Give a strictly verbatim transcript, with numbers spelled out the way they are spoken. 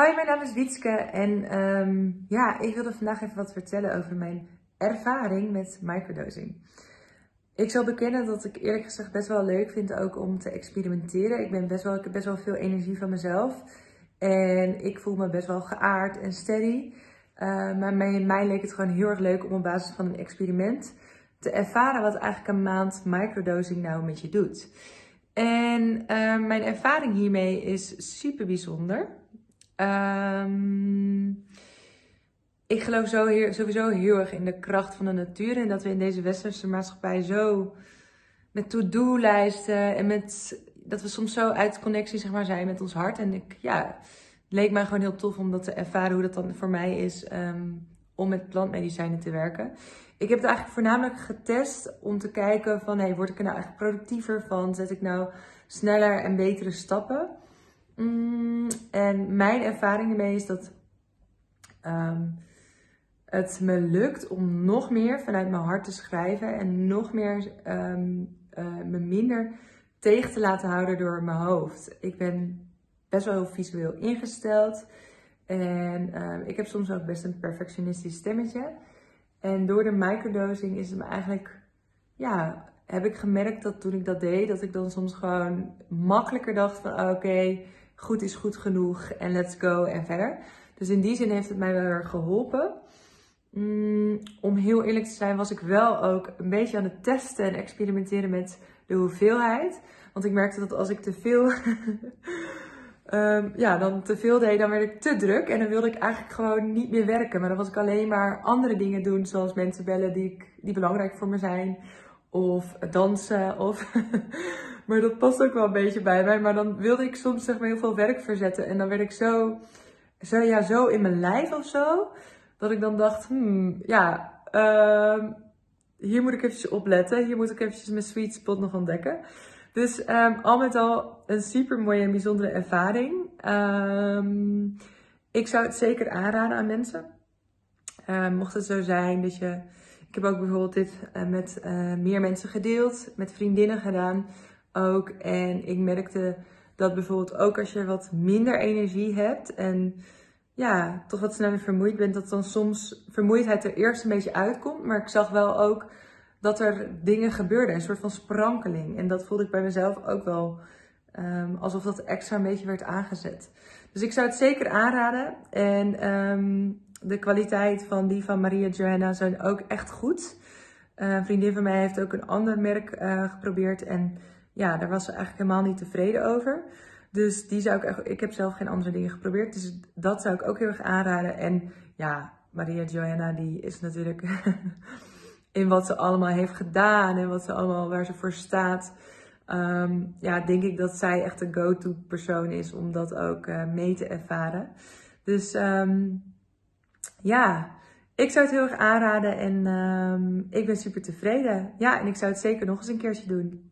Hoi, mijn naam is Wietske en um, ja, ik wilde vandaag even wat vertellen over mijn ervaring met microdosing. Ik zal bekennen dat ik eerlijk gezegd best wel leuk vind ook om te experimenteren. Ik ben best wel, ik heb best wel veel energie van mezelf en ik voel me best wel geaard en steady. Uh, maar mij, mij leek het gewoon heel erg leuk om op basis van een experiment te ervaren wat eigenlijk een maand microdosing nou met je doet. En uh, mijn ervaring hiermee is super bijzonder. Um, ik geloof zo heer, sowieso heel erg in de kracht van de natuur. En dat we in deze westerse maatschappij zo met to-do-lijsten en met, dat we soms zo uit connectie zeg maar, zijn met ons hart. En ik, ja, het leek mij gewoon heel tof om dat te ervaren hoe dat dan voor mij is um, om met plantmedicijnen te werken. Ik heb het eigenlijk voornamelijk getest om te kijken van hey, word ik er nou echt productiever van? Zet ik nou sneller en betere stappen? Mm, en mijn ervaring ermee is dat um, het me lukt om nog meer vanuit mijn hart te schrijven en nog meer um, uh, me minder tegen te laten houden door mijn hoofd. Ik ben best wel heel visueel ingesteld en um, ik heb soms ook best een perfectionistisch stemmetje. En door de microdosing is het me eigenlijk, ja, heb ik gemerkt dat toen ik dat deed, dat ik dan soms gewoon makkelijker dacht van oké, okay, goed is goed genoeg en let's go en verder. Dus in die zin heeft het mij wel erg geholpen. Um, om heel eerlijk te zijn was ik wel ook een beetje aan het testen en experimenteren met de hoeveelheid. Want ik merkte dat als ik te veel, um, ja, dan te veel deed, dan werd ik te druk. En dan wilde ik eigenlijk gewoon niet meer werken. Maar dan was ik alleen maar andere dingen doen, zoals mensen bellen die, ik, die belangrijk voor me zijn. Of dansen, of maar dat past ook wel een beetje bij mij. Maar dan wilde ik soms zeg maar heel veel werk verzetten. En dan werd ik zo, zo, ja, zo in mijn lijf of zo. Dat ik dan dacht, hmm, ja, uh, hier moet ik eventjes opletten. Hier moet ik eventjes mijn sweet spot nog ontdekken. Dus um, al met al een super mooie en bijzondere ervaring. Um, ik zou het zeker aanraden aan mensen. Uh, mocht het zo zijn dat je... Ik heb ook bijvoorbeeld dit met uh, meer mensen gedeeld, met vriendinnen gedaan ook. En ik merkte dat bijvoorbeeld ook als je wat minder energie hebt en ja, toch wat sneller vermoeid bent, dat dan soms vermoeidheid er eerst een beetje uitkomt. Maar ik zag wel ook dat er dingen gebeurden, een soort van sprankeling. En dat voelde ik bij mezelf ook wel um, alsof dat extra een beetje werd aangezet. Dus ik zou het zeker aanraden en... Um, De kwaliteit van die van Maria Johanna zijn ook echt goed. Uh, een vriendin van mij heeft ook een ander merk uh, geprobeerd. En ja, daar was ze eigenlijk helemaal niet tevreden over. Dus die zou ik echt... Ik heb zelf geen andere dingen geprobeerd. Dus dat zou ik ook heel erg aanraden. En ja, Maria Johanna die is natuurlijk... in wat ze allemaal heeft gedaan. En wat ze allemaal, waar ze voor staat. Um, ja, denk ik dat zij echt een go-to persoon is. Om dat ook uh, mee te ervaren. Dus... Um, Ja, ik zou het heel erg aanraden en um, ik ben super tevreden. Ja, en ik zou het zeker nog eens een keertje doen.